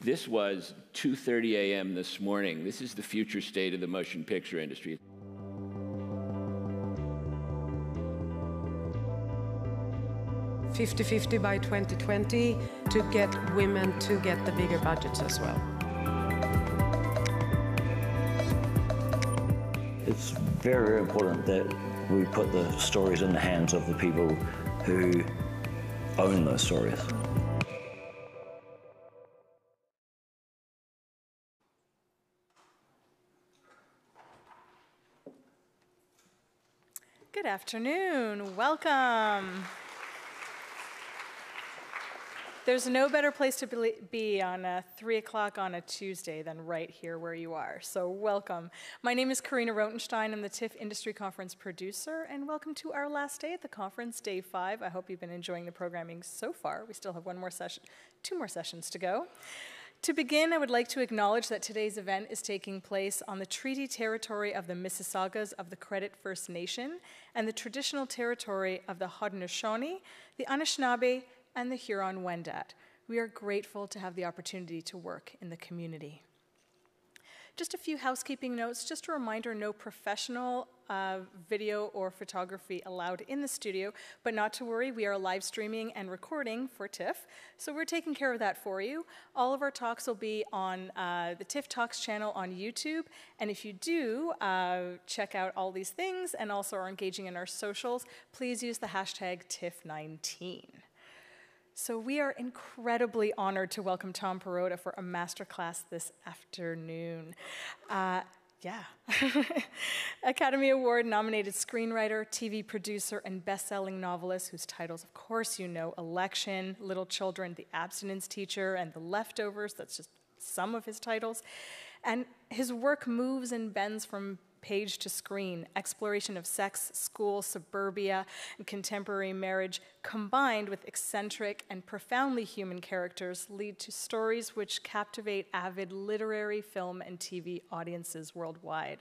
This was 2:30 a.m. this morning. This is the future state of the motion picture industry. "50-50 by 2020 to get women to get the bigger budgets as well." It's very important that we put the stories in the hands of the people who own those stories. Good afternoon. Welcome. There's no better place to be on 3 o'clock on a Tuesday than right here where you are, so welcome. My name is Karina Rotenstein. I'm the TIFF Industry Conference producer, and welcome to our last day at the conference, day 5. I hope you've been enjoying the programming so far. We still have two more sessions to go. To begin, I would like to acknowledge that today's event is taking place on the treaty territory of the Mississaugas of the Credit First Nation and the traditional territory of the Haudenosaunee, the Anishinaabe, and the Huron-Wendat. We are grateful to have the opportunity to work in the community. Just a few housekeeping notes. Just a reminder, no professional video or photography allowed in the studio, but not to worry, we are live streaming and recording for TIFF, so we're taking care of that for you. All of our talks will be on the TIFF Talks channel on YouTube, and if you do check out all these things and also are engaging in our socials, please use the hashtag TIFF19. So we are incredibly honored to welcome Tom Perrotta for a masterclass this afternoon. Academy Award-nominated screenwriter, TV producer, and best-selling novelist, whose titles, of course, you know, Election, Little Children, The Abstinence Teacher, and The Leftovers. That's just some of his titles. And his work moves and bends from page to screen, exploration of sex, school, suburbia, and contemporary marriage, combined with eccentric and profoundly human characters, lead to stories which captivate avid literary, film, and TV audiences worldwide.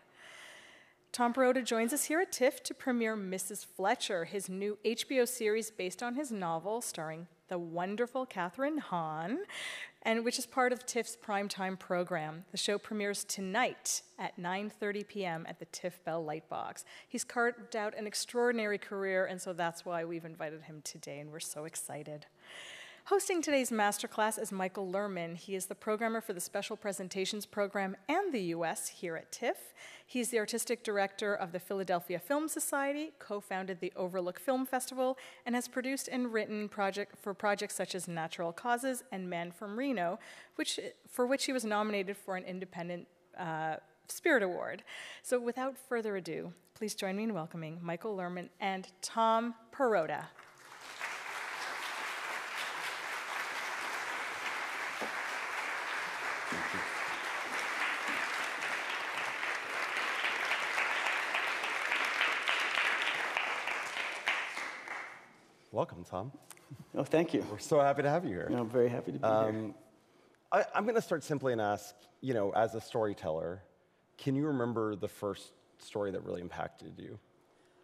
Tom Perrotta joins us here at TIFF to premiere Mrs. Fletcher, his new HBO series based on his novel, starring the wonderful Catherine Hahn, and which is part of TIFF's primetime program. The show premieres tonight at 9:30 p.m. at the TIFF Bell Lightbox. He's carved out an extraordinary career, and so that's why we've invited him today, and we're so excited. Hosting today's masterclass is Michael Lerman. He is the programmer for the Special Presentations Program and the U.S. here at TIFF. He's the artistic director of the Philadelphia Film Society, co-founded the Overlook Film Festival, and has produced and written for projects such as Natural Causes and Man from Reno, for which he was nominated for an Independent Spirit Award. So without further ado, please join me in welcoming Michael Lerman and Tom Perrotta. Welcome, Tom. Oh, thank you. We're so happy to have you here. No, I'm very happy to be here. I'm going to start simply and ask, you know, as a storyteller, can you remember the first story that really impacted you,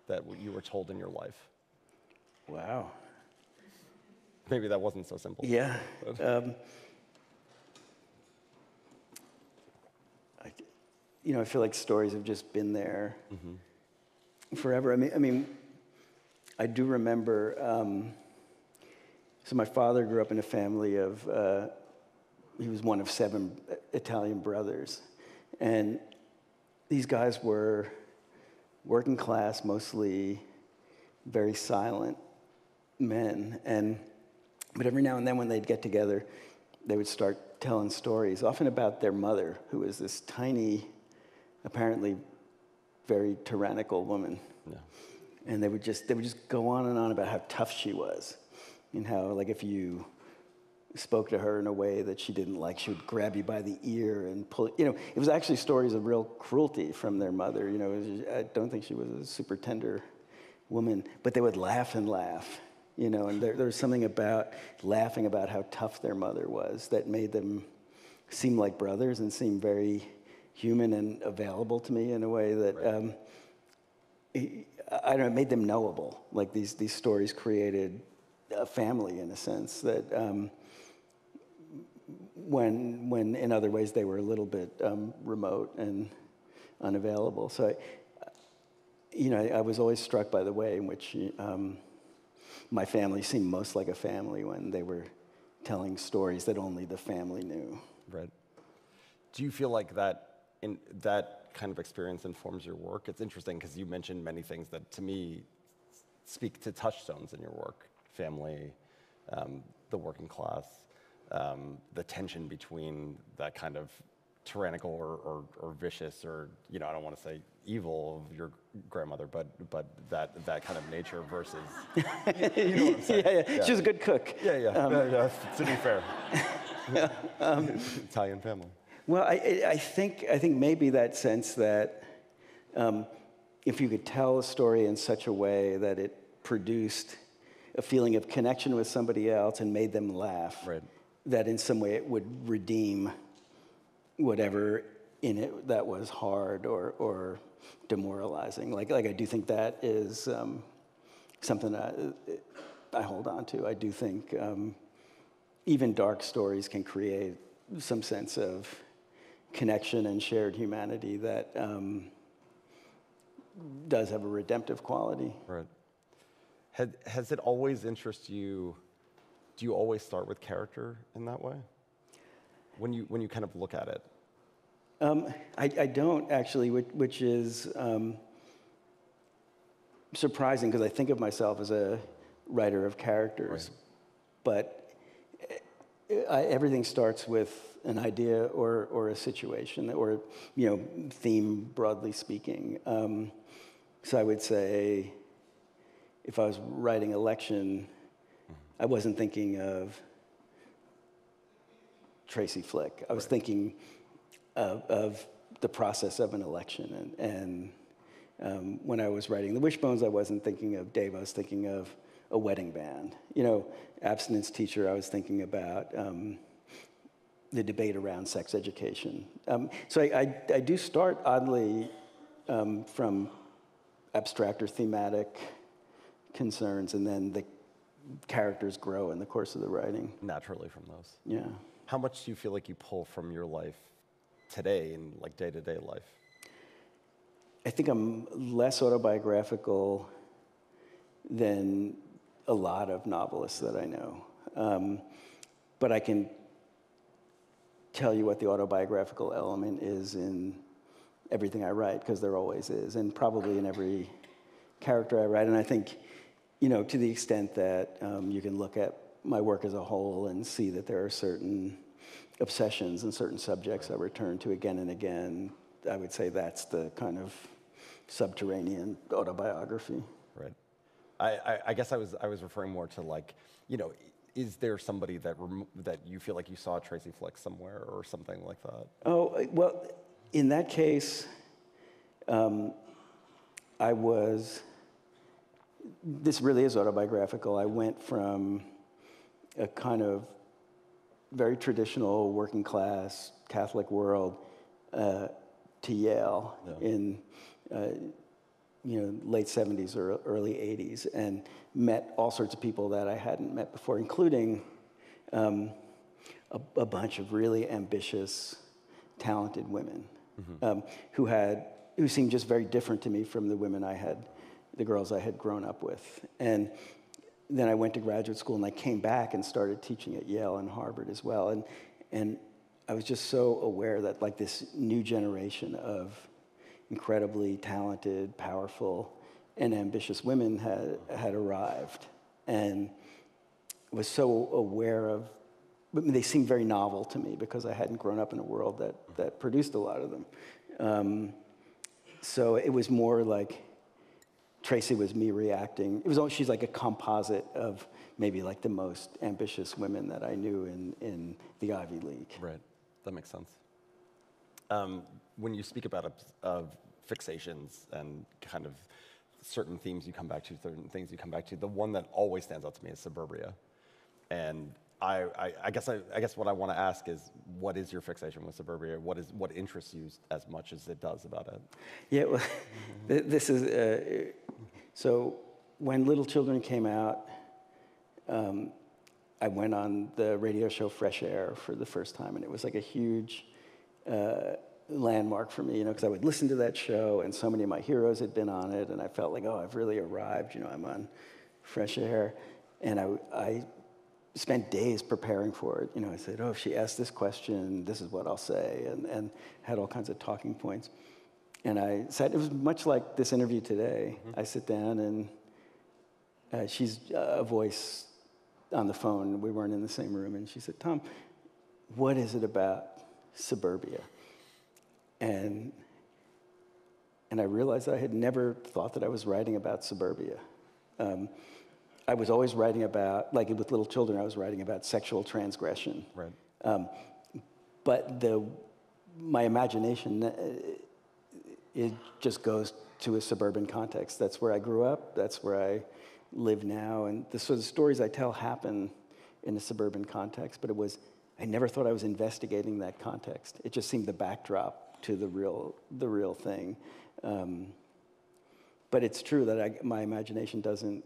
that you were told in your life? Wow. Maybe that wasn't so simple. Yeah. You know, I feel like stories have just been there forever. I mean, I do remember, so my father grew up in a family of, he was one of 7 Italian brothers. And these guys were working class, mostly very silent men. But every now and then when they'd get together, they would start telling stories, often about their mother, who was this tiny, apparently very tyrannical woman. Yeah. And they would just go on and on about how tough she was, and how, like, if you spoke to her in a way that she didn't like, she would grab you by the ear and pull. You know, it was actually stories of real cruelty from their mother. You know, I don't think she was a super tender woman, but they would laugh and laugh. You know, and there was something about laughing about how tough their mother was that made them seem like brothers and seem very human and available to me in a way that. Right. I don't know, it made them knowable. Like these stories created a family in a sense that when in other ways they were a little bit remote and unavailable. So I was always struck by the way in which my family seemed most like a family when they were telling stories that only the family knew. Right. Do you feel like that kind of experience informs your work? It's interesting because you mentioned many things that, to me, speak to touchstones in your work: family, the working class, the tension between that kind of tyrannical or vicious or I don't want to say evil of your grandmother, but that kind of nature versus you know what I'm saying. Yeah. She was a good cook. Yeah. To be fair, Italian family. Well, I think maybe that sense that if you could tell a story in such a way that it produced a feeling of connection with somebody else and made them laugh, right, that in some way it would redeem whatever in it that was hard or demoralizing. Like I do think that is something I hold on to. I do think even dark stories can create some sense of connection and shared humanity that does have a redemptive quality. Right. Has it always interested you? Do you always start with character in that way? When you kind of look at it? I don't, actually, which is surprising, because I think of myself as a writer of characters. Right. But everything starts with an idea or a situation or theme, broadly speaking. So I would say, if I was writing Election, I wasn't thinking of Tracy Flick. I was thinking of the process of an election. And when I was writing The Wishbones, I wasn't thinking of Dave. I was thinking of a wedding band. Abstinence Teacher, I was thinking about the debate around sex education. So I do start, oddly, from abstract or thematic concerns, and then the characters grow in the course of the writing. Naturally from those. Yeah. How much do you feel like you pull from your life today in day-to-day life? I think I'm less autobiographical than a lot of novelists that I know. But I can tell you what the autobiographical element is in everything I write, because there always is, and probably in every character I write. And I think, to the extent that you can look at my work as a whole and see that there are certain obsessions and certain subjects I return to again and again, I would say that's the kind of subterranean autobiography. Right. I guess I was referring more to is there somebody that you feel like you saw Tracy Flick somewhere or something like that? Oh, well, in that case, this really is autobiographical. I went from a kind of very traditional working class Catholic world to Yale in late 70s or early 80s, and met all sorts of people that I hadn't met before, including a bunch of really ambitious, talented women, mm-hmm, who seemed just very different to me from the girls I had grown up with. And then I went to graduate school, and I came back and started teaching at Yale and Harvard as well. And I was just so aware that this new generation of incredibly talented, powerful, and ambitious women had arrived, and was so aware of. I mean, they seemed very novel to me because I hadn't grown up in a world that produced a lot of them. So it was more like Tracy was me reacting. She's like a composite of maybe the most ambitious women that I knew in the Ivy League. Right, that makes sense. When you speak about fixations and kind of certain themes you come back to, the one that always stands out to me is suburbia. And I guess what I want to ask is, what is your fixation with suburbia? What interests you as much as it does about it? Yeah, well, this is so when Little Children came out, I went on the radio show Fresh Air for the first time, and it was like a huge landmark for me, you know, because I would listen to that show, and so many of my heroes had been on it, and I felt like, oh, I've really arrived, you know, I'm on Fresh Air. And I spent days preparing for it. You know, I said, oh, if she asks this question, this is what I'll say, and had all kinds of talking points. And I sat, it was much like this interview today. Mm-hmm. I sit down, and she's a voice on the phone. We weren't in the same room. And she said, Tom, what is it about suburbia? And I realized I had never thought that I was writing about suburbia. I was always writing about, like with Little Children, I was writing about sexual transgression. Right. But my imagination, it just goes to a suburban context. That's where I grew up. That's where I live now. And the sort of stories I tell happen in a suburban context. But it was, I never thought I was investigating that context. It just seemed the backdrop to the real thing. But it's true that my imagination doesn't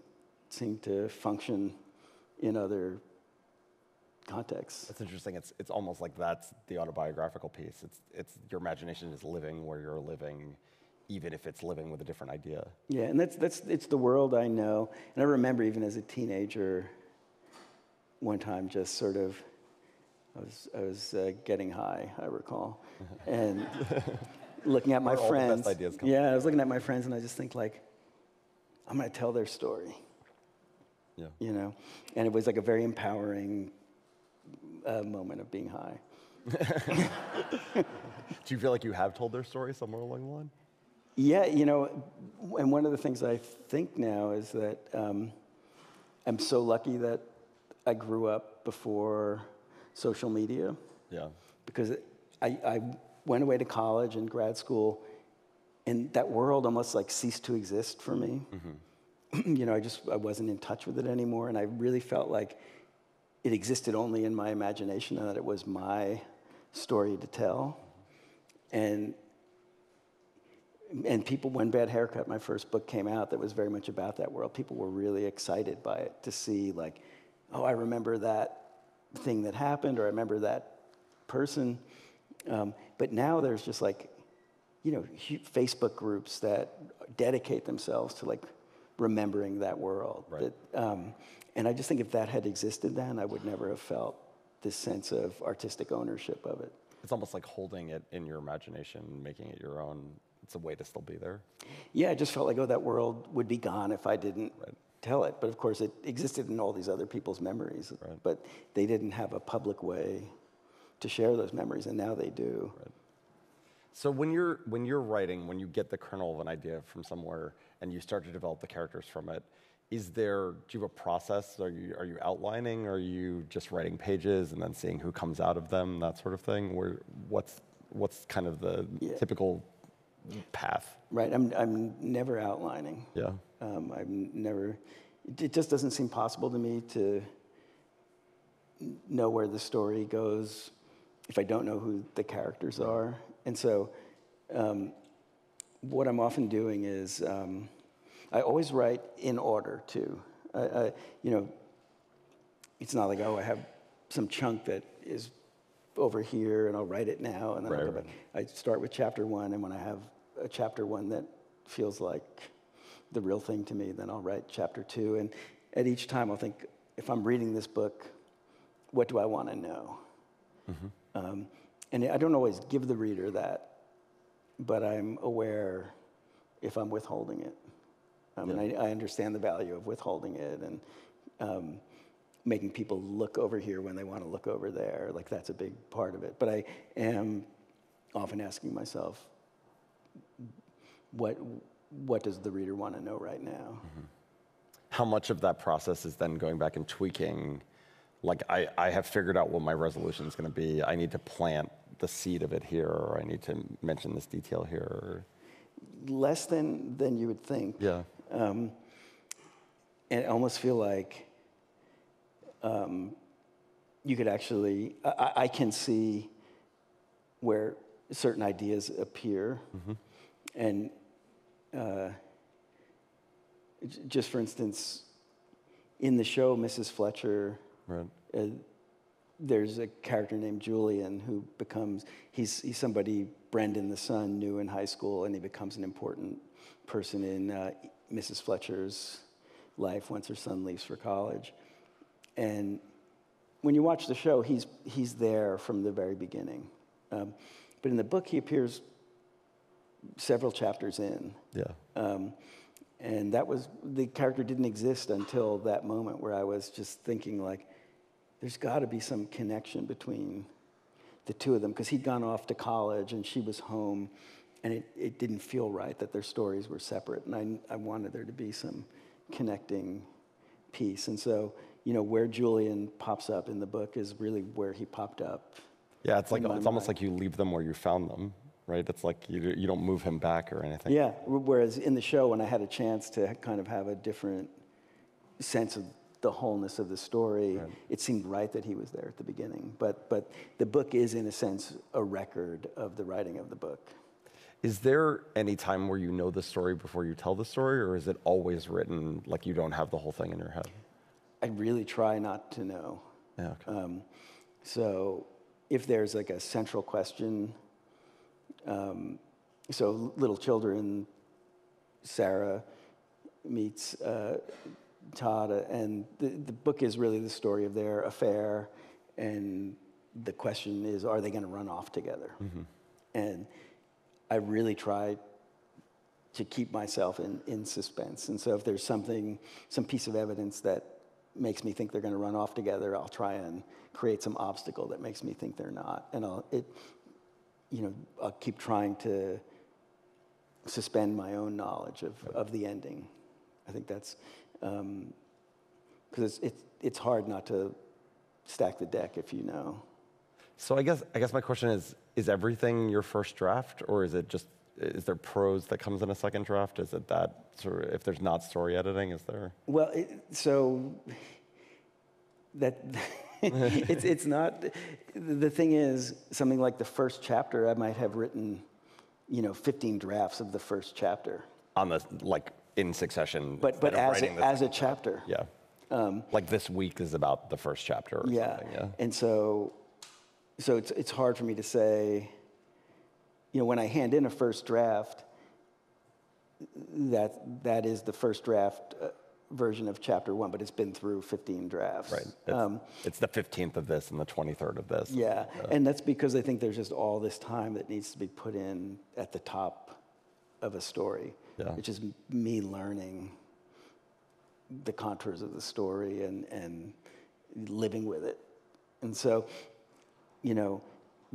seem to function in other contexts. That's interesting. It's almost like that's the autobiographical piece. It's your imagination is living where you're living, even if it's living with a different idea. Yeah, and it's the world I know. And I remember even as a teenager, one time just sort of, I was getting high, I recall, and looking at my friends. All the best ideas come. Yeah, I was looking at my friends, and I just think like, I'm going to tell their story. Yeah. You know, and it was like a very empowering moment of being high. Do you feel like you have told their story somewhere along the line? Yeah, you know, and one of the things I think now is that I'm so lucky that I grew up before social media. Yeah. Because I went away to college and grad school, and that world almost like ceased to exist for me. Mm-hmm. You know, I wasn't in touch with it anymore, and I really felt like it existed only in my imagination and that it was my story to tell. And people, when Bad Haircut, my first book, came out, that was very much about that world, people were really excited by it to see like, oh, I remember that thing that happened, or I remember that person. But now there's just like, you know, Facebook groups that dedicate themselves to like, remembering that world. Right. That, and I just think if that had existed then, I would never have felt this sense of artistic ownership of it. It's almost like holding it in your imagination, making it your own. It's a way to still be there. Yeah, I just felt like, oh, that world would be gone if I didn't tell it. But of course, it existed in all these other people's memories. Right. But they didn't have a public way to share those memories, and now they do. Right. So when you're writing, when you get the kernel of an idea from somewhere and you start to develop the characters from it, do you have a process? Are you outlining? Or are you just writing pages and then seeing who comes out of them, that sort of thing? What's kind of the typical path? Right. I'm never outlining. Yeah. It just doesn't seem possible to me to know where the story goes if I don't know who the characters are. And so what I'm often doing is I always write in order, too. You know, it's not like, oh, I have some chunk that is over here, and I'll write it now, and then I'll go back. I start with chapter one, and when I have a chapter one that feels like the real thing to me, then I'll write chapter two. And at each time, I'll think, if I'm reading this book, what do I want to know? Mm-hmm. And I don't always give the reader that, but I'm aware if I'm withholding it. I understand the value of withholding it and making people look over here when they want to look over there. Like, that's a big part of it. But I am often asking myself, what does the reader want to know right now? Mm-hmm. How much of that process is then going back and tweaking? Like, I have figured out what my resolution is going to be. I need to plant the seed of it here, or I need to mention this detail here. Less than you would think. Yeah. And I almost feel like you could actually, I can see where certain ideas appear. Mm-hmm. And just for instance, in the show, Mrs. Fletcher, right. There's a character named Julian who becomes, he's somebody Brendan, the son, knew in high school, and he becomes an important person in Mrs. Fletcher's life once her son leaves for college. And when you watch the show, he's there from the very beginning. But in the book, he appears several chapters in. Yeah. And that was, the character didn't exist until that moment where I was just thinking, like, there's got to be some connection between the two of them, because he'd gone off to college and she was home, and it didn't feel right that their stories were separate, and I wanted there to be some connecting piece. And so, you know, where Julian pops up in the book is really where he popped up. Yeah, it's like, it's almost like you leave them where you found them, right? It's like you don't move him back or anything. Yeah, whereas in the show, when I had a chance to kind of have a different sense of the wholeness of the story, right, it seemed right that he was there at the beginning. But the book is, in a sense, a record of the writing of the book. Is there any time where you know the story before you tell the story, or is it always written like you don't have the whole thing in your head? I really try not to know. Yeah, okay. So if there's like a central question, so Little Children, Sarah meets Todd, and the book is really the story of their affair, and the question is, are they going to run off together? Mm-hmm. And I really try to keep myself in suspense, and so if there's something, some piece of evidence that makes me think they're going to run off together, I'll try and create some obstacle that makes me think they're not, and I'll keep trying to suspend my own knowledge of the ending. I think that's, because it's hard not to stack the deck if you know. So I guess my question is everything your first draft, or is there prose that comes in a second draft? Is it that sort of, if there's not story editing, is there? Well, it's not, the thing is, something like the first chapter, I might have written, 15 drafts of the first chapter. On the, like, in succession, but as a chapter. Yeah. Like this week is about the first chapter or something. Yeah. And so it's hard for me to say, when I hand in a first draft, that is the first draft version of chapter one, but it's been through 15 drafts. Right. It's the 15th of this and the 23rd of this. Yeah. And that's because I think there's just all this time that needs to be put in at the top of a story. Yeah. Which is me learning the contours of the story and living with it. And so, the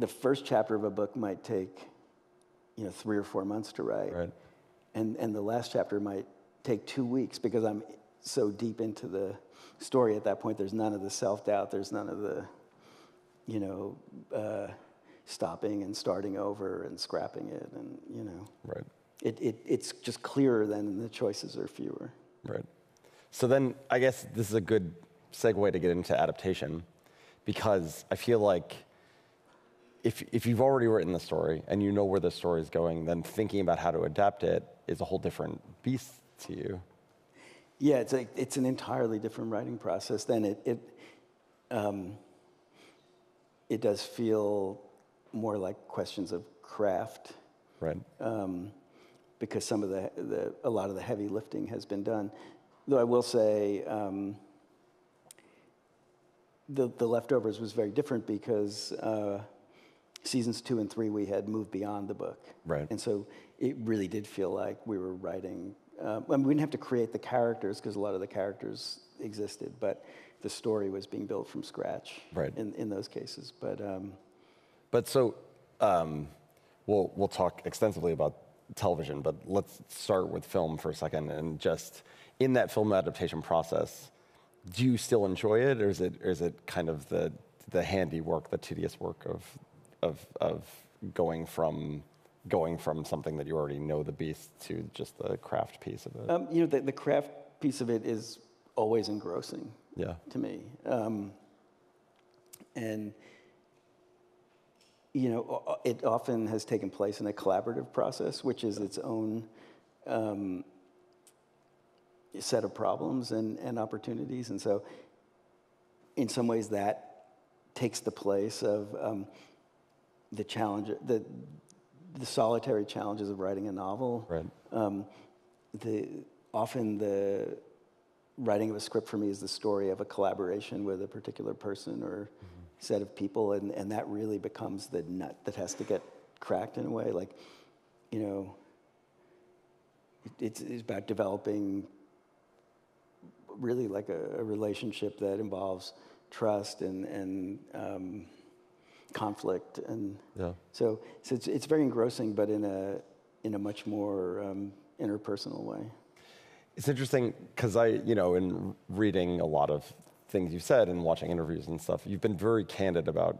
first chapter of a book might take, 3 or 4 months to write. Right. And the last chapter might take 2 weeks because I'm so deep into the story at that point. There's none of the self-doubt. There's none of the, stopping and starting over and scrapping it and, Right. It's just clearer then, and the choices are fewer. Right. So then I guess this is a good segue to get into adaptation, because I feel like if you've already written the story and you know where the story is going, then thinking about how to adapt it is a whole different beast to you. Yeah, it's an entirely different writing process. Then it does feel more like questions of craft. Right. Because some of a lot of the heavy lifting has been done. Though I will say, The Leftovers was very different because seasons 2 and 3, we had moved beyond the book. Right. And so it really did feel like we were writing, we didn't have to create the characters because a lot of the characters existed, but the story was being built from scratch. Right. In those cases. But we'll talk extensively about television, but let's start with film for a second. And just in that film adaptation process, do you still enjoy it, or is it kind of the handy work, the tedious work of going from something that you already know the beast to just the craft piece of it? The craft piece of it is always engrossing. Yeah. To me, and it often has taken place in a collaborative process, which is its own set of problems and opportunities. And so in some ways that takes the place of the challenge, the solitary challenges of writing a novel. Right. Often the writing of a script for me is the story of a collaboration with a particular person or set of people, and that really becomes the nut that has to get cracked in a way. Like, you know, it's about developing really like a relationship that involves trust and conflict, and yeah. So it's very engrossing, but in a much more interpersonal way. It's interesting because in reading a lot of things you've said and watching interviews and stuff, you've been very candid about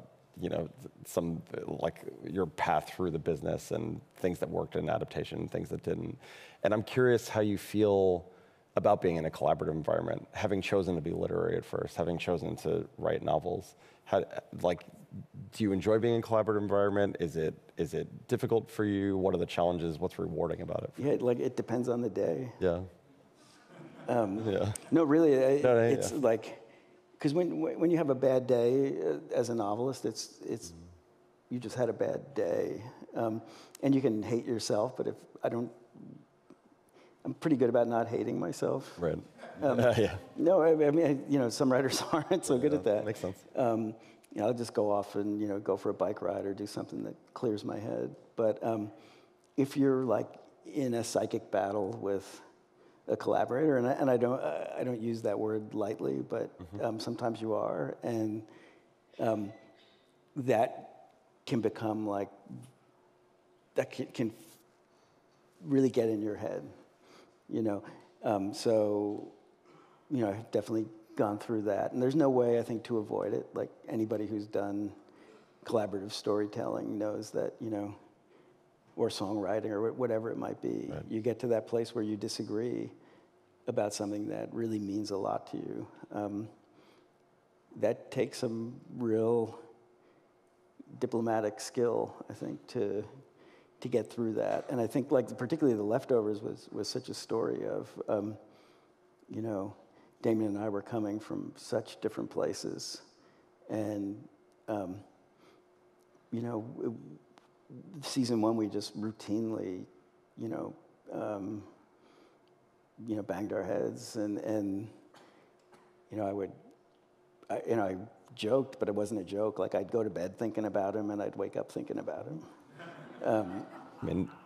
some like your path through the business and things that worked in adaptation and things that didn't. And I'm curious how you feel about being in a collaborative environment, having chosen to be literary at first, having chosen to write novels. How, like, do you enjoy being in a collaborative environment? Is it difficult for you? What are the challenges? What's rewarding about it? Yeah, like it depends on the day. Yeah. Yeah. No, really, it's like, because when you have a bad day as a novelist, it's you just had a bad day, and you can hate yourself. But if I'm pretty good about not hating myself. Right. Yeah. No, I mean, some writers aren't so good at that. Makes sense. I'll just go off and go for a bike ride or do something that clears my head. But if you're like in a psychic battle with a collaborator, and I don't use that word lightly, but sometimes you are, and that can become like that can really get in your head, so I've definitely gone through that, and there's no way I think to avoid it. Like anybody who's done collaborative storytelling knows that or songwriting, or whatever it might be. Right. You get to that place where you disagree about something that really means a lot to you. That takes some real diplomatic skill, I think, to get through that. And I think, like, particularly The Leftovers was such a story of, Damien and I were coming from such different places. And, season one, we just routinely, banged our heads, and I would, I joked, but it wasn't a joke. Like I'd go to bed thinking about him, and I'd wake up thinking about him.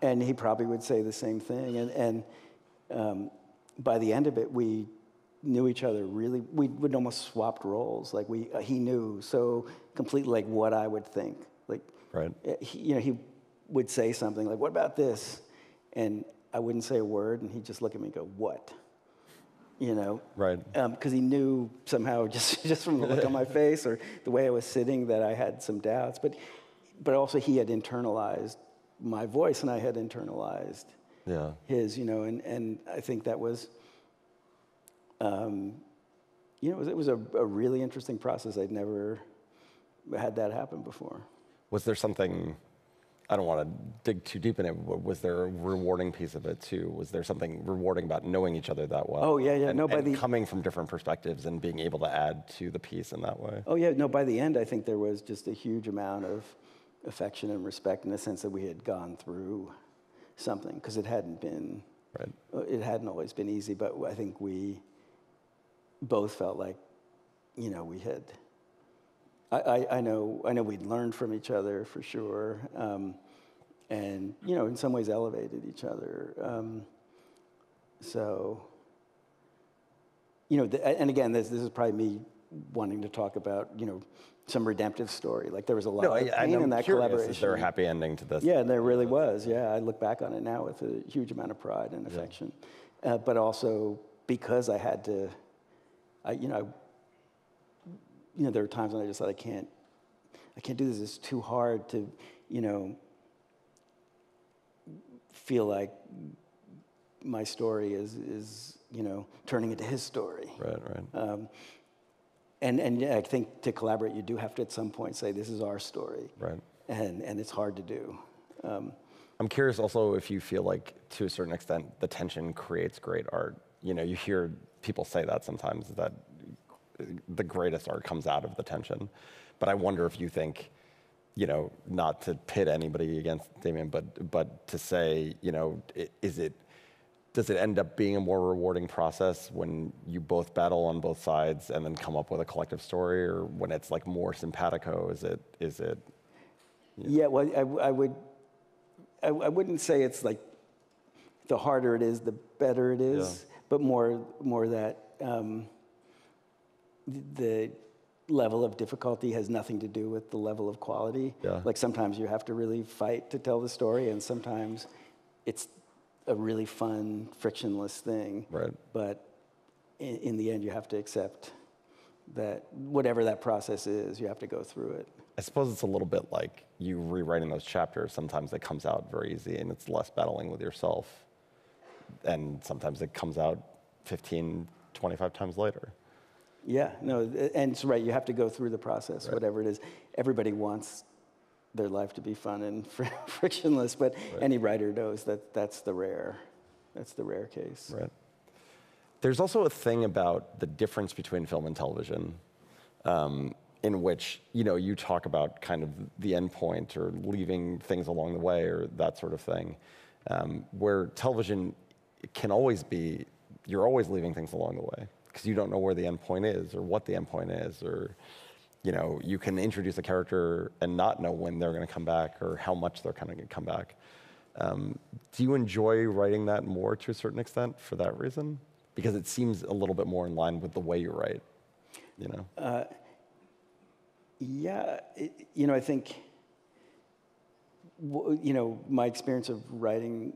And he probably would say the same thing. And by the end of it, we knew each other really. We would almost swapped roles. Like he knew so completely, like what I would think, like. Right. He would say something like, "What about this?" And I wouldn't say a word, and he'd just look at me and go, "What?" Right. Because he knew somehow, just from the look on my face or the way I was sitting, that I had some doubts. But also he had internalized my voice, and I had internalized his. And I think that was, it was a really interesting process. I'd never had that happen before. Was there something, I don't want to dig too deep in it, was there a rewarding piece of it too? Was there something rewarding about knowing each other that well? Oh, yeah, yeah. And coming from different perspectives and being able to add to the piece in that way? Oh, yeah. No, by the end, I think there was just a huge amount of affection and respect in the sense that we had gone through something, because it hadn't been, it hadn't always been easy, but I think we both felt like, we had... I know we'd learned from each other for sure, and in some ways elevated each other. And again, this is probably me wanting to talk about some redemptive story. Like there was a lot of pain in that collaboration. Is there a happy ending to this? Yeah, there really was. Yeah, I look back on it now with a huge amount of pride and affection, but also because I had to, there were times when I just thought, I can't do this. It's too hard to, feel like my story is turning into his story. Right. And I think to collaborate, you do have to at some point say, this is our story. Right. And it's hard to do. I'm curious also if you feel like, to a certain extent, the tension creates great art. You hear people say that sometimes, that the greatest art comes out of the tension. But I wonder if you think, you know, not to pit anybody against Damien, but to say, you know, does it end up being a more rewarding process when you both battle on both sides and then come up with a collective story, or when it's like more simpatico? Is it? You know? Yeah, well, I wouldn't say it's like the harder it is, the better it is, yeah. But more that the level of difficulty has nothing to do with the level of quality. Yeah. Like sometimes you have to really fight to tell the story, and sometimes it's a really fun, frictionless thing. Right. But in the end, you have to accept that whatever that process is, you have to go through it. I suppose it's a little bit like you rewriting those chapters. Sometimes it comes out very easy and it's less battling with yourself. And sometimes it comes out 15, 25 times later. Yeah, no, and it's right. You have to go through the process, right. Whatever it is. Everybody wants their life to be fun and frictionless, but right. Any writer knows that that's the rare case. Right. There's also a thing about the difference between film and television, in which, you know, you talk about kind of the end point or leaving things along the way or that sort of thing, where television can always be, you're always leaving things along the way because you don't know where the end point is or what the end point is, or you know, you can introduce a character and not know when they're going to come back or how much they're kind of going to come back. Do you enjoy writing that more to a certain extent for that reason? Because it seems a little bit more in line with the way you write, you know? Yeah, you know, I think, you know, my experience of writing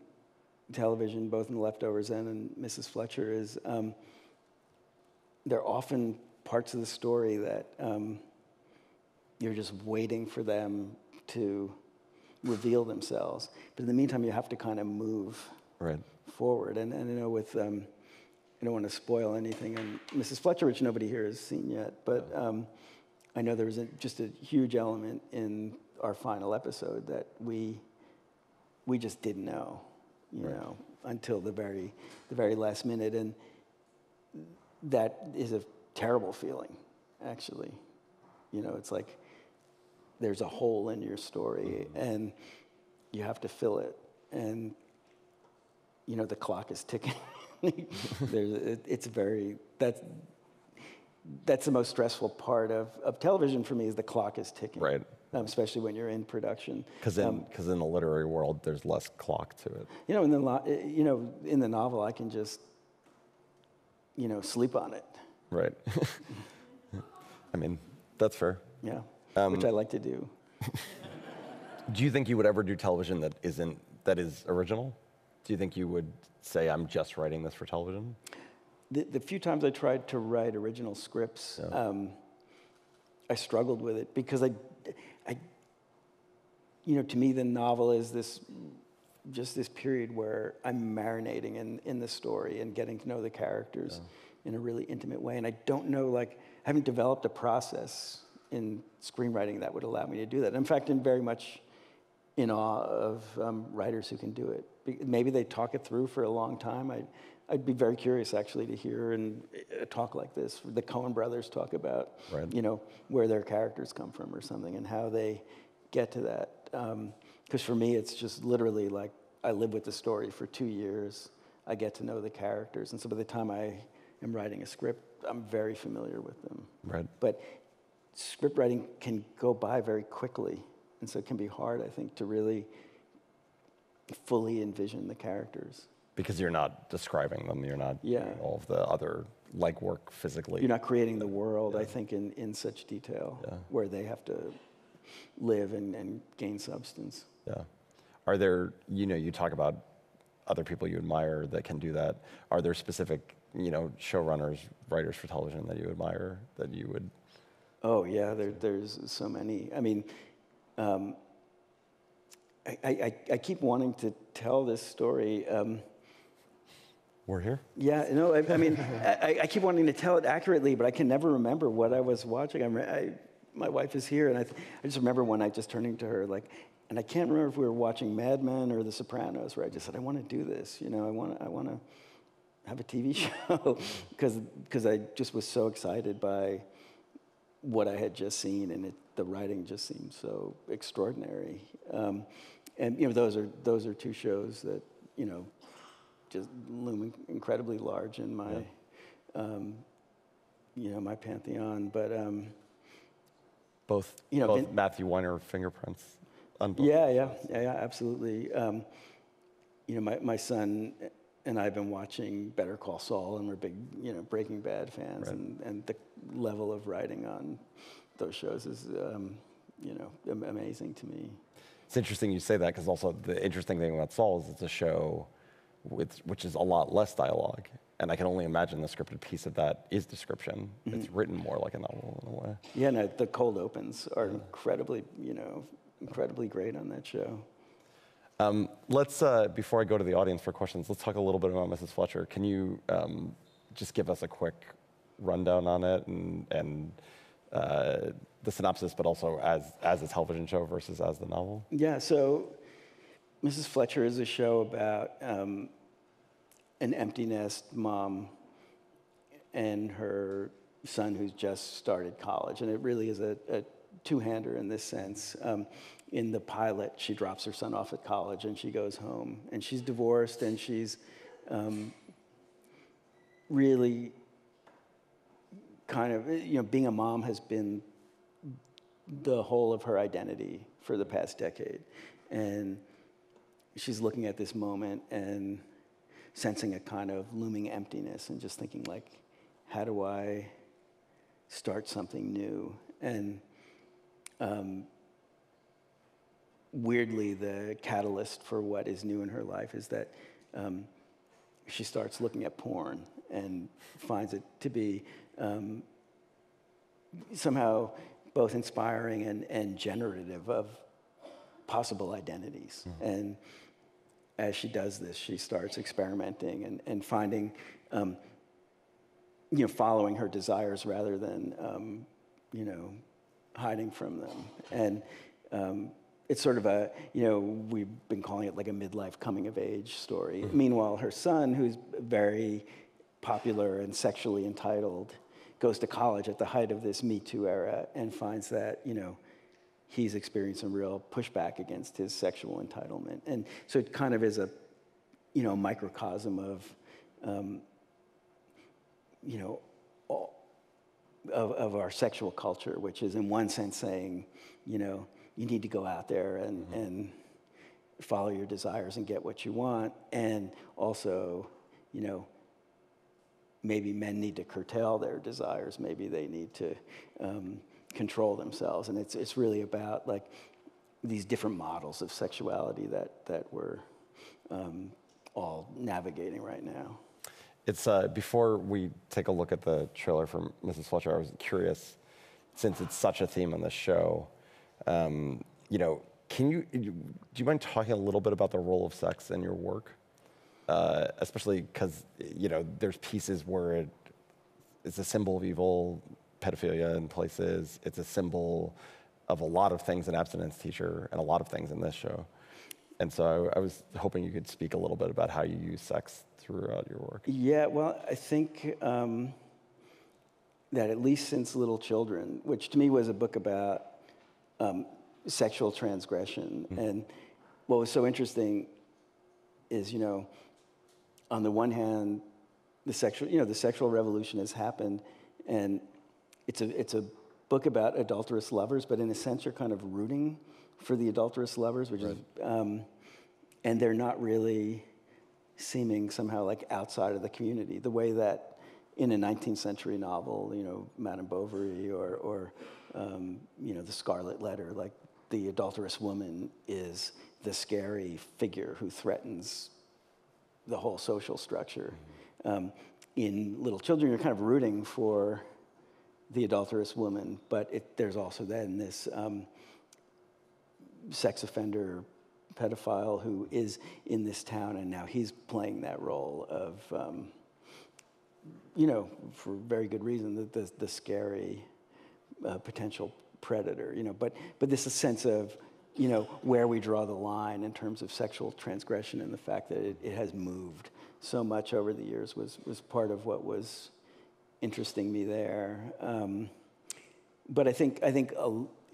television, both in The Leftovers and in Mrs. Fletcher, is they're often parts of the story that you're just waiting for them to reveal themselves. But in the meantime, you have to kind of move right. forward. And you know, with, I don't want to spoil anything, and Mrs. Fletcher, which nobody here has seen yet, but I know there was just a huge element in our final episode that we just didn't know, you right. know, until the very last minute. And that is a terrible feeling, actually. You know, it's like, there's a hole in your story, mm-hmm. and you have to fill it. And you know the clock is ticking. That's the most stressful part of television for me, is the clock is ticking. Right. Especially when you're in production. Because in the literary world, there's less clock to it. You know, in the novel, I can just, you know, sleep on it. Right. I mean, that's fair. Yeah. Which I like to do. Do you think you would ever do television that is original? Do you think you would say, I'm just writing this for television? The few times I tried to write original scripts, yeah. I struggled with it because I, you know, to me the novel is just this period where I'm marinating in the story and getting to know the characters yeah. in a really intimate way, and I don't know, like, I haven't developed a process in screenwriting that would allow me to do that. In fact, I'm very much in awe of writers who can do it. Maybe they talk it through for a long time. I'd be very curious, actually, to hear a talk like this. The Coen brothers talk about, right. you know, where their characters come from or something and how they get to that. Because for me, it's just literally like, I live with the story for 2 years. I get to know the characters. And so by the time I am writing a script, I'm very familiar with them. Right. But script writing can go by very quickly, and so it can be hard, I think, to really fully envision the characters. Because you're not describing them, you're not yeah. doing all of the other legwork physically. You're not creating the world, yeah. I think, in such detail, yeah. where they have to live and gain substance. Yeah. Are there, you know, you talk about other people you admire that can do that. Are there specific, you know, showrunners, writers for television that you admire, that you would... Oh yeah, there's so many. I mean, I keep wanting to tell this story. We're here? Yeah, no, I mean, I keep wanting to tell it accurately, but I can never remember what I was watching. My wife is here, and I just remember one night just turning to her, like, and I can't remember if we were watching Mad Men or The Sopranos, where I just said, I want to do this, you know, I want to have a TV show, because I just was so excited by what I had just seen, and the writing just seemed so extraordinary. And you know, those are two shows that, you know, just loom incredibly large in my, yeah, you know, my pantheon. But both, you know, both Matthew Weiner fingerprints on both. Yeah, yeah, yeah, yeah, absolutely. You know, my son and I have been watching Better Call Saul, and we're big, you know, Breaking Bad fans, right, and the level of writing on those shows is, you know, amazing to me. It's interesting you say that, because also the interesting thing about Saul is it's a show which is a lot less dialogue, and I can only imagine the scripted piece of that is description. Mm-hmm. It's written more like a novel in a way. Yeah, no, the cold opens are incredibly, you know, incredibly great on that show. Let's, before I go to the audience for questions, let's talk a little bit about Mrs. Fletcher. Can you just give us a quick rundown on it and the synopsis, but also as a television show versus as the novel? Yeah, so Mrs. Fletcher is a show about an empty nest mom and her son who's just started college, and it really is a two-hander in this sense. In the pilot, she drops her son off at college and she goes home, and she's divorced, and she's really kind of, you know, being a mom has been the whole of her identity for the past decade. And she's looking at this moment and sensing a kind of looming emptiness and just thinking, like, how do I start something new? And weirdly, the catalyst for what is new in her life is that she starts looking at porn and finds it to be somehow both inspiring and generative of possible identities. Mm-hmm. And as she does this, she starts experimenting and finding, you know, following her desires rather than, you know, hiding from them. And it's sort of a, you know, we've been calling it like a midlife coming-of-age story. Mm-hmm. Meanwhile, her son, who's very popular and sexually entitled, goes to college at the height of this Me Too era and finds that, you know, he's experiencing real pushback against his sexual entitlement. And so it kind of is a, you know, microcosm of, you know, of our sexual culture, which is in one sense saying, you know, you need to go out there and, mm-hmm, and follow your desires and get what you want. And also, you know, maybe men need to curtail their desires. Maybe they need to control themselves. And it's really about, like, these different models of sexuality that we're all navigating right now. It's, before we take a look at the trailer from Mrs. Fletcher, I was curious, since it's such a theme on the show, you know, do you mind talking a little bit about the role of sex in your work? Especially because, you know, there's pieces where it's a symbol of evil, pedophilia in places. It's a symbol of a lot of things in Abstinence Teacher and a lot of things in this show. And so I was hoping you could speak a little bit about how you use sex throughout your work. Yeah, well, I think that at least since Little Children, which to me was a book about sexual transgression. Mm-hmm. And what was so interesting is, you know, on the one hand, the sexual revolution has happened, and it's a book about adulterous lovers, but in a sense you're kind of rooting for the adulterous lovers, which, right, is, and they're not really seeming somehow like outside of the community, the way that in a 19th century novel, you know, Madame Bovary or you know, The Scarlet Letter, like the adulterous woman is the scary figure who threatens the whole social structure. Mm-hmm. In Little Children, you're kind of rooting for the adulterous woman, but there's also then this sex offender pedophile who is in this town, and now he's playing that role of, you know, for very good reason, the scary potential predator, you know, but this sense of you know, where we draw the line in terms of sexual transgression, and the fact that it has moved so much over the years was part of what was interesting me there. But I think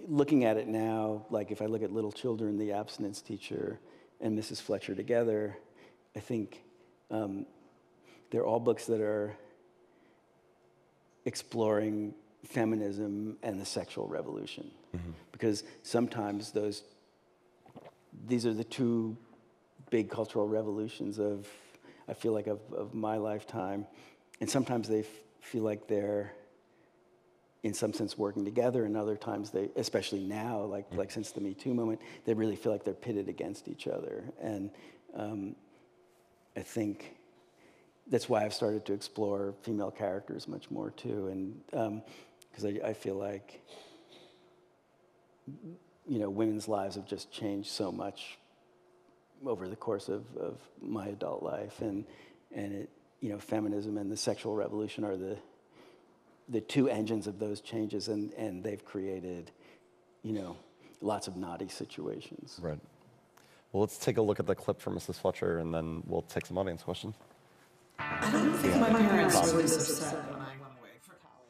looking at it now, like if I look at Little Children, The Abstinence Teacher, and Mrs. Fletcher together, I think they're all books that are exploring feminism and the sexual revolution. Mm-hmm. Because sometimes these are the two big cultural revolutions I feel like of my lifetime. And sometimes they feel like they're, in some sense, working together, and other times they, especially now, like since the Me Too moment, they really feel like they're pitted against each other. And I think that's why I've started to explore female characters much more too, and because I feel like, you know, women's lives have just changed so much over the course of my adult life, and it, you know, feminism and the sexual revolution are the two engines of those changes, and they've created, you know, lots of naughty situations. Right. Well, let's take a look at the clip from Mrs. Fletcher, and then we'll take some audience questions. I don't think my parents were really upset when I went away for college.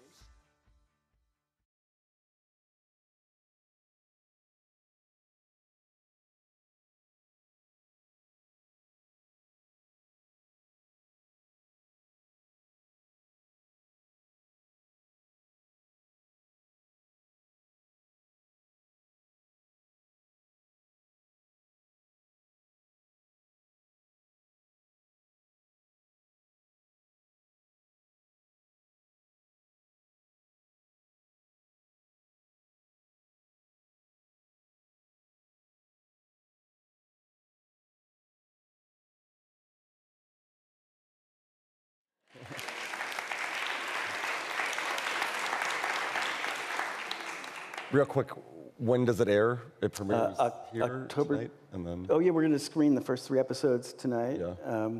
Real quick, when does it air? It premieres here October, tonight, and then... Oh yeah, we're gonna screen the first 3 episodes tonight. Yeah.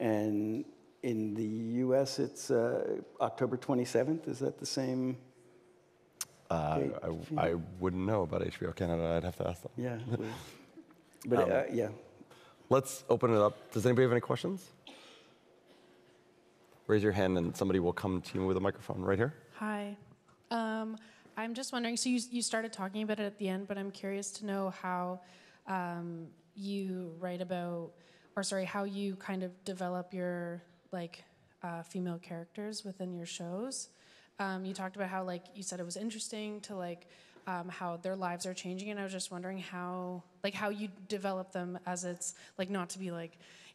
And in the US, it's October 27th. Is that the same? I wouldn't know about HBO Canada. I'd have to ask them. Yeah, but yeah. Let's open it up. Does anybody have any questions? Raise your hand and somebody will come to you with a microphone right here. Hi. I'm just wondering, so you started talking about it at the end, but I'm curious to know how you write about, how you kind of develop your female characters within your shows. You talked about how you said it was interesting to how their lives are changing, and I was just wondering how you develop them, as it's not to be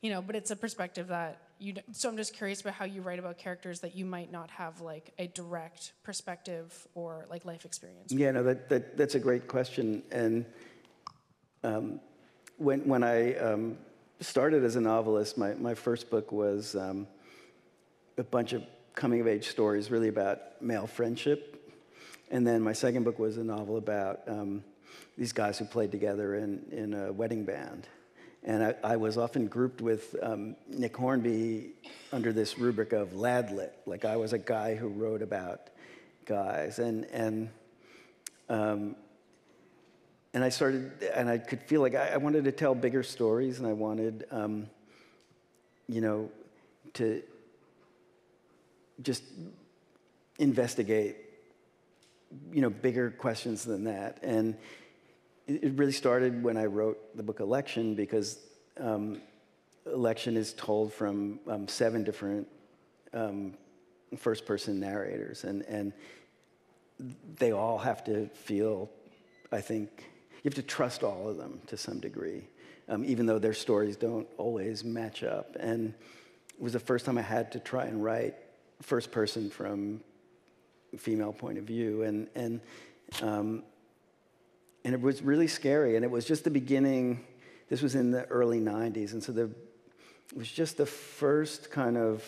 you know, but it's a perspective that you don't, so I'm just curious about how you write about characters that you might not have a direct perspective or life experience. Yeah, no, that's a great question. And when I started as a novelist, my first book was a bunch of coming of age stories, really about male friendship. And then my second book was a novel about these guys who played together in a wedding band. And I was often grouped with Nick Hornby under this rubric of lad lit. Like, I was a guy who wrote about guys. And I started, and I could feel like I wanted to tell bigger stories, and I wanted, you know, to just investigate, you know, bigger questions than that. And it really started when I wrote the book Election, because Election is told from 7 different first-person narrators, and they all have to feel, I think, you have to trust all of them to some degree, even though their stories don't always match up. And it was the first time I had to try and write first person from female point of view, and it was really scary, and it was just the beginning. This was in the early 90s, and so it was just the first kind of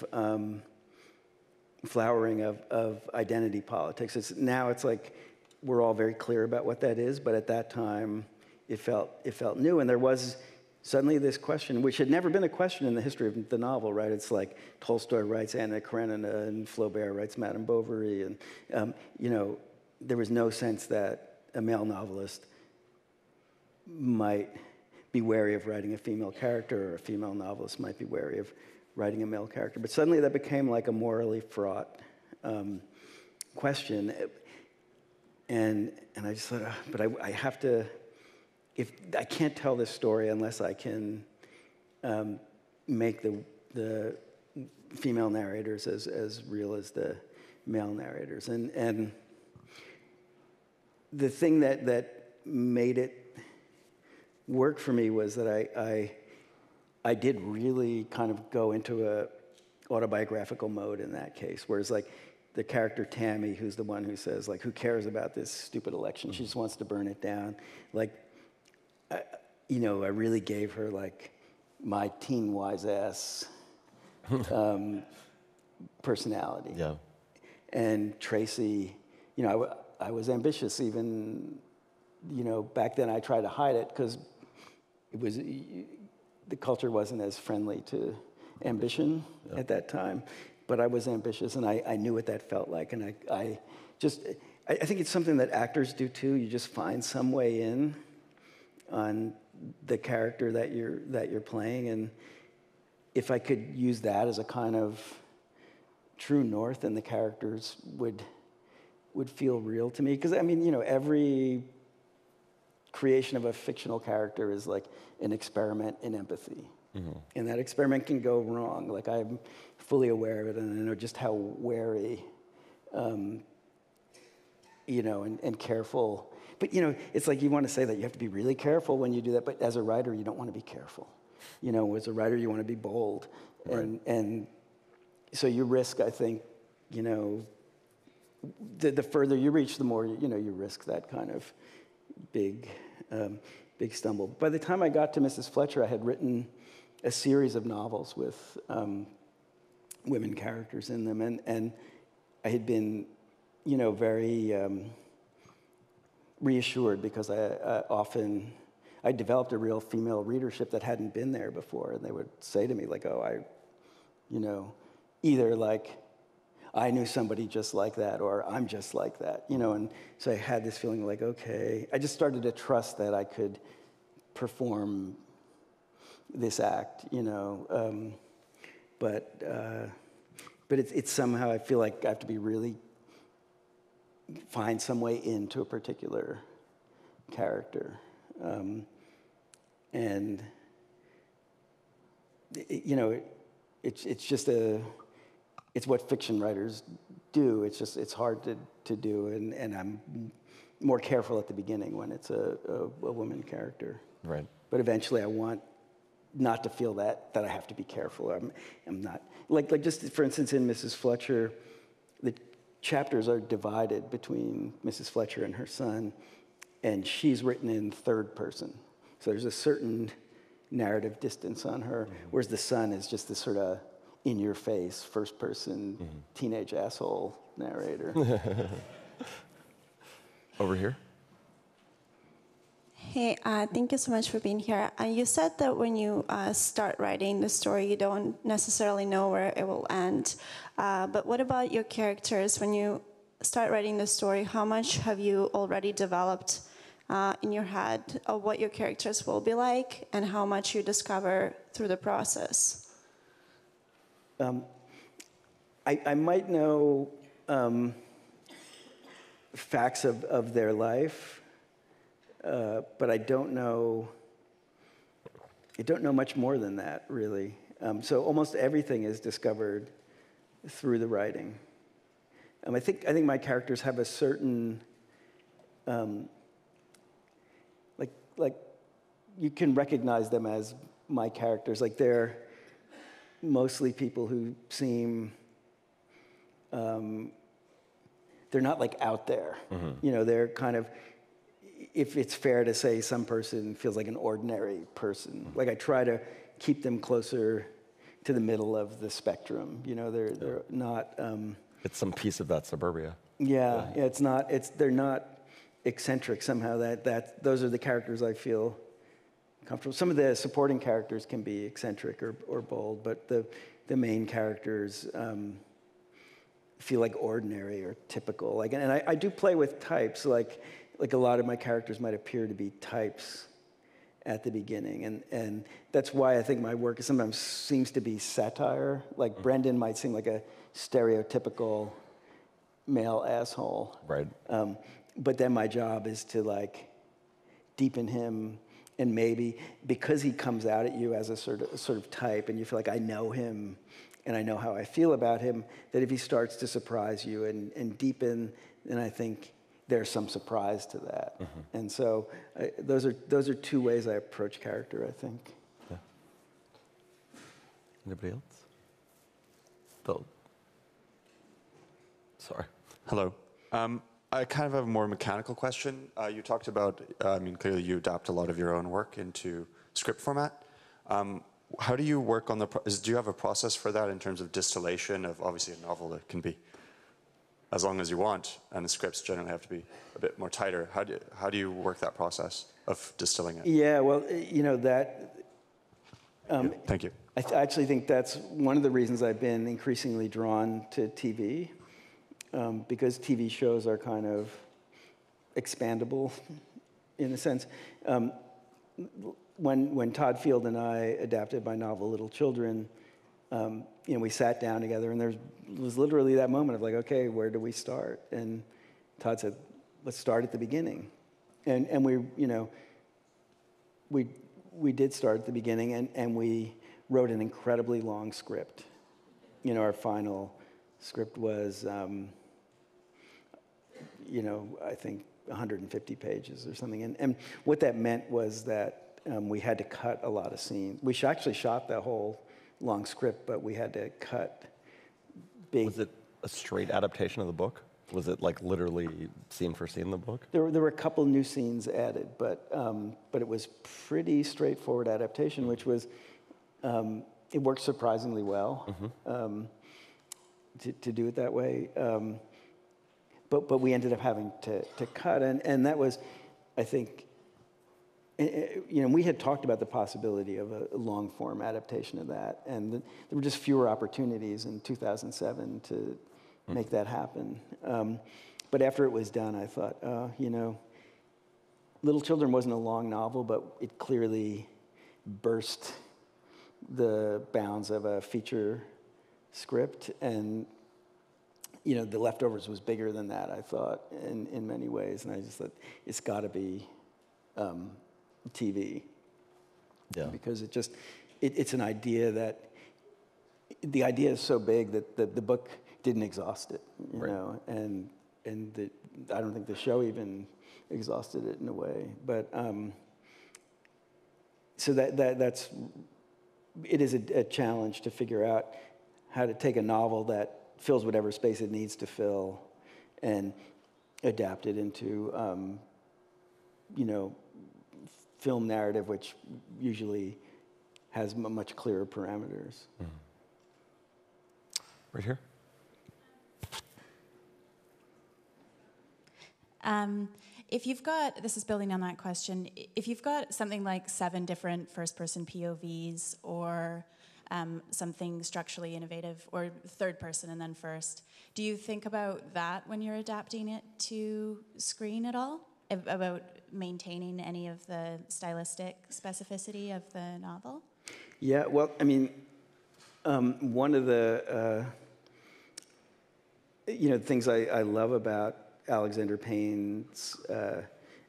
flowering of identity politics. Now it's like we're all very clear about what that is, but at that time it felt new, and there was suddenly this question, which had never been a question in the history of the novel, right? It's like Tolstoy writes Anna Karenina, and Flaubert writes Madame Bovary, and you know, there was no sense that a male novelist might be wary of writing a female character, or a female novelist might be wary of writing a male character. But suddenly that became like a morally fraught question. And I just thought, but I have to, if I can't tell this story unless I can make the female narrators as real as the male narrators. And the thing that made it work for me was that I did really kind of go into a autobiographical mode in that case, whereas like the character Tammy, who's the one who says like, who cares about this stupid election? Mm-hmm. She just wants to burn it down. Like, I really gave her like my teen wise ass personality. Yeah. And Tracy, I was ambitious even, back then I tried to hide it because it was, the culture wasn't as friendly to ambition at that time, but I was ambitious and I knew what that felt like. And I think it's something that actors do too. You just find some way in on the character that you're playing. And if I could use that as a kind of true north, and the characters would feel real to me. Because, every creation of a fictional character is like an experiment in empathy. Mm-hmm. And that experiment can go wrong. Like, I'm fully aware of it, and I know just how wary, and careful. But, it's like you want to say that you have to be really careful when you do that, but as a writer, you don't want to be careful. As a writer, you want to be bold. Right. And so you risk, I think, the further you reach, the more, you risk that kind of big stumble. By the time I got to Mrs. Fletcher, I had written a series of novels with women characters in them. And I had been, very reassured because I developed a real female readership that hadn't been there before. And they would say to me, like, oh, either like, I knew somebody just like that, or I'm just like that, and so I had this feeling like, okay, I just started to trust that I could perform this act, but it's somehow I feel like I have to be really, find some way into a particular character, and, it's just it's what fiction writers do. It's just, it's hard to do, and I'm more careful at the beginning when it's a woman character. Right. But eventually I want not to feel that I have to be careful. I'm not, like just for instance in Mrs. Fletcher, the chapters are divided between Mrs. Fletcher and her son, and she's written in third person. So there's a certain narrative distance on her, whereas the son is just this sort of in-your-face, first-person, teenage asshole narrator. Over here. Hey, thank you so much for being here. You said that when you start writing the story, you don't necessarily know where it will end. But what about your characters? When you start writing the story, how much have you already developed in your head of what your characters will be like, and how much you discover through the process? I might know facts of their life, but I don't know much more than that, really. So almost everything is discovered through the writing. I think my characters have a certain, like you can recognize them as my characters, like they're mostly people who seem, they're not like out there. Mm-hmm. They're kind of, if it's fair to say some person feels like an ordinary person. Mm-hmm. Like I try to keep them closer to the middle of the spectrum. They're not. It's some piece of that suburbia. Yeah, it's not, they're not eccentric somehow. Those are the characters I feel comfortable. Some of the supporting characters can be eccentric or bold, but the main characters feel like ordinary or typical. Like, and I do play with types. Like a lot of my characters might appear to be types at the beginning. And that's why I think my work sometimes seems to be satire. Like Brendan might seem like a stereotypical male asshole. Right. But then my job is to like deepen him, and maybe because he comes out at you as a sort of type and you feel like I know him and I know how I feel about him, that if he starts to surprise you and deepen, then I think there's some surprise to that. Mm-hmm. And so those are two ways I approach character, I think. Yeah. Anybody else? Bill. Sorry. Hello. I kind of have a more mechanical question. You talked about, I mean, clearly you adapt a lot of your own work into script format. How do you work on the, do you have a process for that in terms of distillation of obviously a novel that can be as long as you want, and the scripts generally have to be a bit more tighter. How do you work that process of distilling it? Yeah, well, you know, that... Thank you. I actually think that's one of the reasons I've been increasingly drawn to TV. Because TV shows are kind of expandable, in a sense. When Todd Field and I adapted my novel Little Children, you know, we sat down together, and there was literally that moment of like, okay, where do we start? And Todd said, let's start at the beginning, and we, you know, we did start at the beginning, and we wrote an incredibly long script. You know, our final script was, you know, I think 150 pages or something. And what that meant was that we had to cut a lot of scenes. We actually shot the whole long script, but we had to cut big... Was it a straight adaptation of the book? Was it like literally scene for scene in the book? There were a couple new scenes added, but it was pretty straightforward adaptation, which was, it worked surprisingly well. Mm-hmm. To do it that way, but we ended up having to cut, and that was, I think, you know, we had talked about the possibility of a long form adaptation of that, and there were just fewer opportunities in 2007 to make that happen. But after it was done, I thought, you know, Little Children wasn't a long novel, but it clearly burst the bounds of a feature script, and you know, The Leftovers was bigger than that, I thought, in many ways, and I just thought it's got to be TV, yeah, because it just it's an idea that the idea is so big that the book didn't exhaust it, you right. know, and I don't think the show even exhausted it in a way, but so that's it is a challenge to figure out how to take a novel that fills whatever space it needs to fill and adapt it into, you know, film narrative, which usually has much clearer parameters. Mm. Right here. If you've got, this is building on that question, if you've got something like 7 different first-person POVs or something structurally innovative, or third person and then first. Do you think about that when you're adapting it to screen at all? About maintaining any of the stylistic specificity of the novel? Yeah, well, I mean, one of the you know, things I love about Alexander Payne's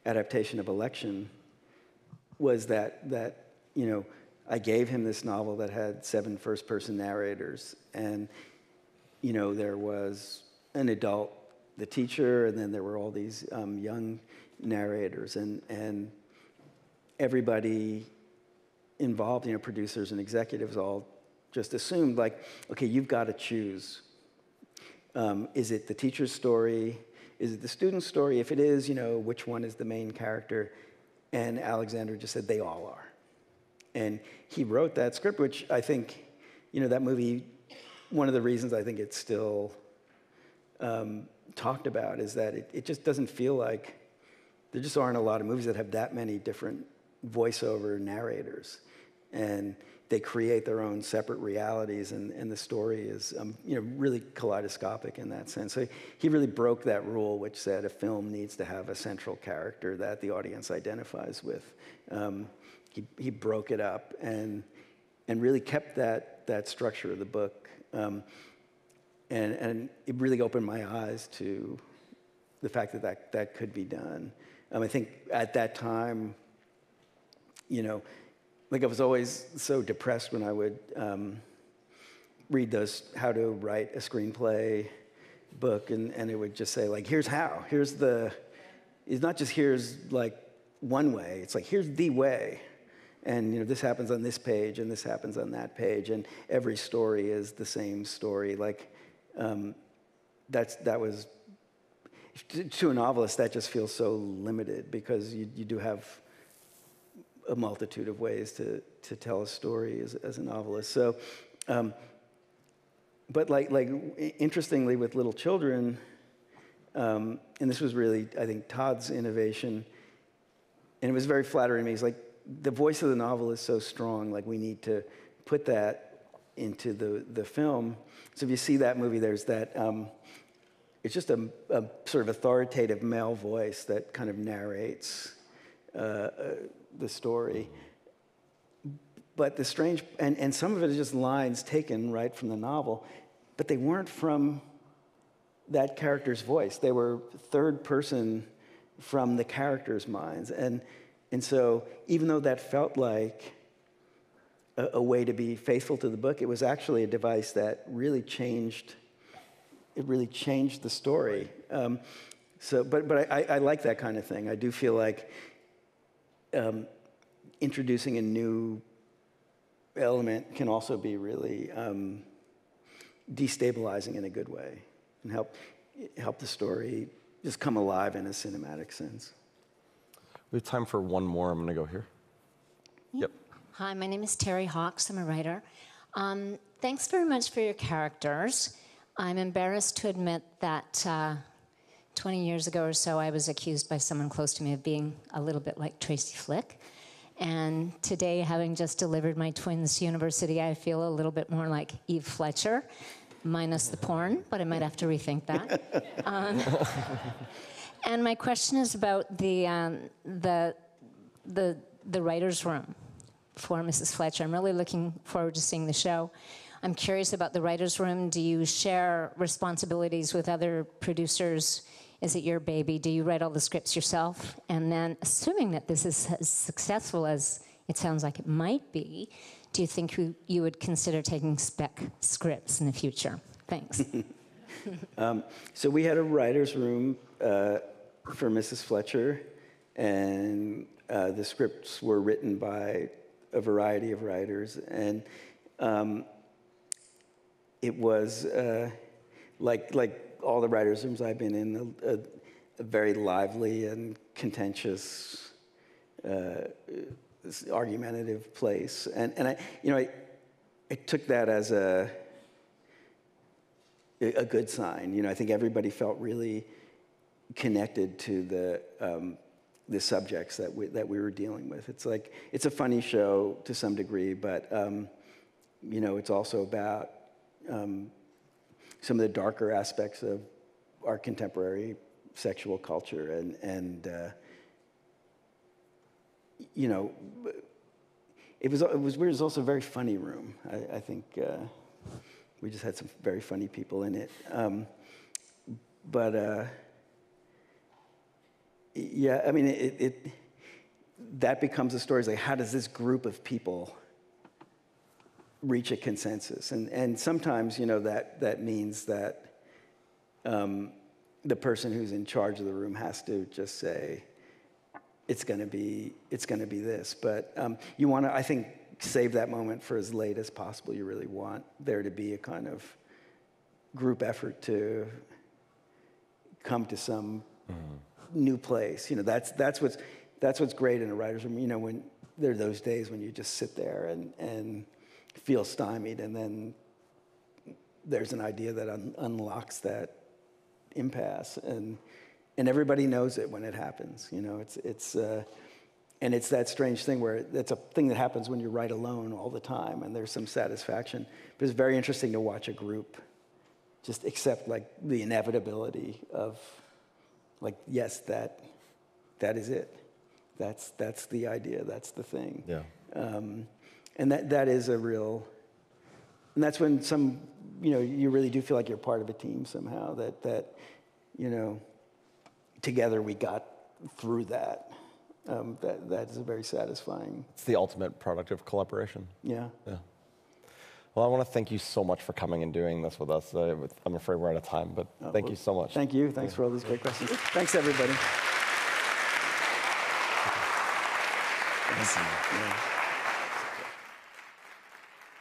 adaptation of Election was that you know, I gave him this novel that had 7 first-person narrators, and you know, there was an adult, the teacher, and then there were all these young narrators, and everybody involved, you know, producers and executives, all just assumed like, okay, you've got to choose. Is it the teacher's story? Is it the student's story? If it is, you know, which one is the main character? And Alexander just said, they all are. And he wrote that script, which I think, you know, that movie, one of the reasons I think it's still talked about is that it just doesn't feel like, there just aren't a lot of movies that have that many different voiceover narrators. And they create their own separate realities, and the story is, you know, really kaleidoscopic in that sense. So he really broke that rule, which said a film needs to have a central character that the audience identifies with. he broke it up and really kept that structure of the book. And it really opened my eyes to the fact that could be done. I think at that time, like I was always so depressed when I would read those how to write a screenplay book, and it would just say, like, here's how, here's the, it's not just here's like one way, it's like here's the way. And this happens on this page, and this happens on that page, and every story is the same story. Like, that was, to a novelist, that just feels so limited, because you do have a multitude of ways to tell a story as a novelist. So, but like interestingly, with Little Children, and this was really, I think, Todd's innovation, and it was very flattering to me. He's like, the voice of the novel is so strong, like we need to put that into the film. So if you see that movie, there's that, it's just a sort of authoritative male voice that kind of narrates the story. But the strange, and some of it is just lines taken right from the novel, but they weren't from that character's voice. They were third person from the character's minds. And so, even though that felt like a way to be faithful to the book, it was actually a device that really changed. It really changed the story. But I like that kind of thing. I do feel like introducing a new element can also be really destabilizing in a good way, and help the story just come alive in a cinematic sense. We have time for one more. I'm going to go here. Yep. Hi, my name is Terry Hawks. I'm a writer. Thanks very much for your characters. I'm embarrassed to admit that 20 years ago or so, I was accused by someone close to me of being a little bit like Tracy Flick. And today, having just delivered my twins to university, I feel a little bit more like Eve Fletcher, minus the porn, but I might have to rethink that. And my question is about the writer's room for Mrs. Fletcher. I'm really looking forward to seeing the show. I'm curious about the writer's room. Do you share responsibilities with other producers? Is it your baby? Do you write all the scripts yourself? And then, assuming that this is as successful as it sounds like it might be, do you think you would consider taking spec scripts in the future? Thanks. So we had a writer's room for Mrs. Fletcher, and the scripts were written by a variety of writers, and it was like all the writers' rooms I've been in, a very lively and contentious, argumentative place, and I I took that as a good sign. I think everybody felt really connected to the subjects that we were dealing with. It's like, it's a funny show to some degree, but it's also about some of the darker aspects of our contemporary sexual culture, and it was weird. It was also a very funny room. I think we just had some very funny people in it, Yeah, I mean, that becomes a story. It's like, how does this group of people reach a consensus? And sometimes, that means that the person who's in charge of the room has to just say, it's gonna be this. But you want to, I think, save that moment for as late as possible. You really want there to be a kind of group effort to come to some. Mm-hmm. New place, that's what's great in a writer's room. When there are those days when you just sit there and feel stymied, and then there's an idea that unlocks that impasse, and everybody knows it when it happens. And it's that strange thing where it's a thing that happens when you write alone all the time, and there's some satisfaction. But it's very interesting to watch a group just accept like the inevitability of. Like, yes, that is it. That's the idea. That's the thing. Yeah. And that is a real. And that's when you really do feel like you're part of a team somehow. That together we got through that. That is a very satisfying. It's the ultimate product of collaboration. Yeah. Yeah. Well, I want to thank you so much for coming and doing this with us. I'm afraid we're out of time, but thank you so much. Thank you. Thanks for all these great questions. Thanks, everybody. Thank you. Yeah.